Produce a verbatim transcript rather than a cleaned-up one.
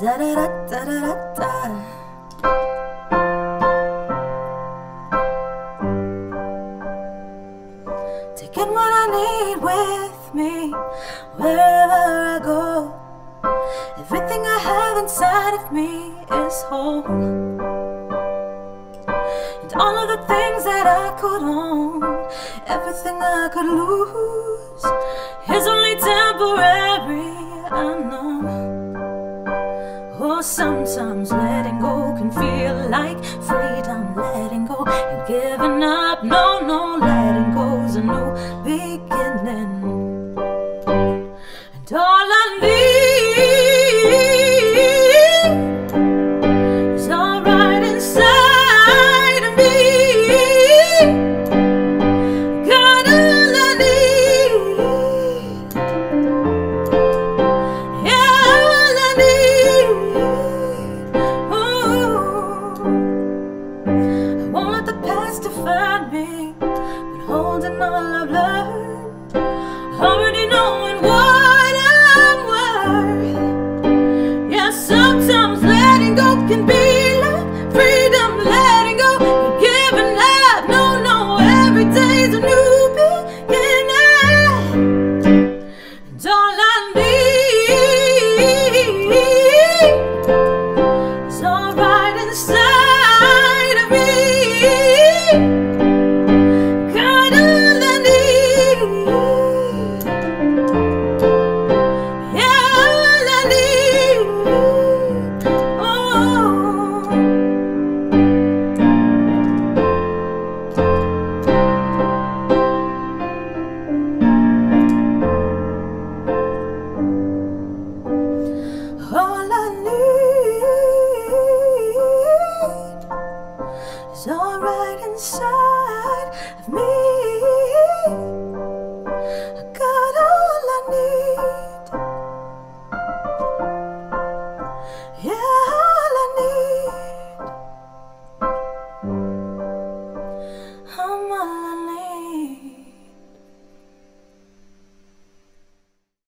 da da da da da da. Taking what I need with me wherever I go. Everything I have inside of me is whole. And all of the things that I could own, everything I could lose, is only temporary, I know. Oh, sometimes letting go can feel like freedom. Letting go and giving up, no, no, letting go's a new beginning. And all I need is all right inside. Define me, but holding all I've learned, already knowing what I'm worth. Yeah, sometimes letting go can be like freedom. Letting go, you're giving up. No, no, every day's a new beginning. And all I need is all right inside of me. All I need is all right inside of me.